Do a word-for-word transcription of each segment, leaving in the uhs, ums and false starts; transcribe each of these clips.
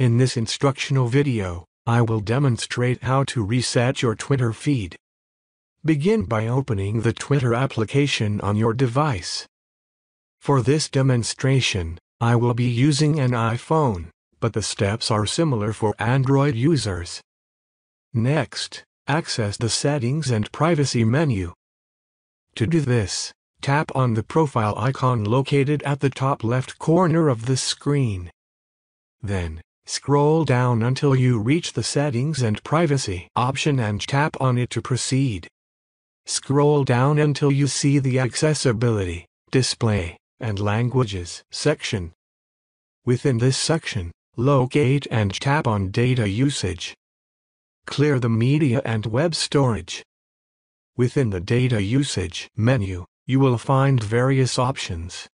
In this instructional video, I will demonstrate how to reset your Twitter feed. Begin by opening the Twitter application on your device. For this demonstration, I will be using an iPhone, but the steps are similar for Android users. Next, access the Settings and Privacy menu. To do this, tap on the profile icon located at the top left corner of the screen. Then, scroll down until you reach the Settings and Privacy option and tap on it to proceed. Scroll down until you see the Accessibility, Display, and Languages section. Within this section, locate and tap on Data Usage. Clear the Media and Web Storage. Within the Data Usage menu, you will find various options.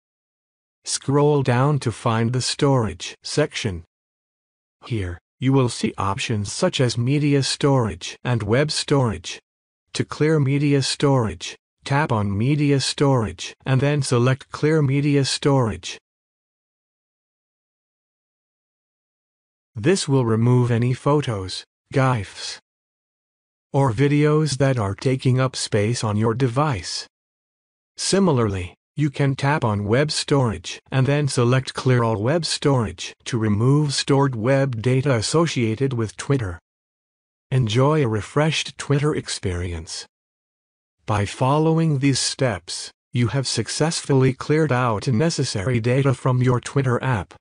Scroll down to find the Storage section. Here, you will see options such as media storage and web storage. To clear media storage, tap on Media Storage and then select Clear Media Storage. This will remove any photos, GIFs, or videos that are taking up space on your device. Similarly, you can tap on Web Storage and then select Clear All Web Storage to remove stored web data associated with Twitter. Enjoy a refreshed Twitter experience. By following these steps, you have successfully cleared out unnecessary data from your Twitter app.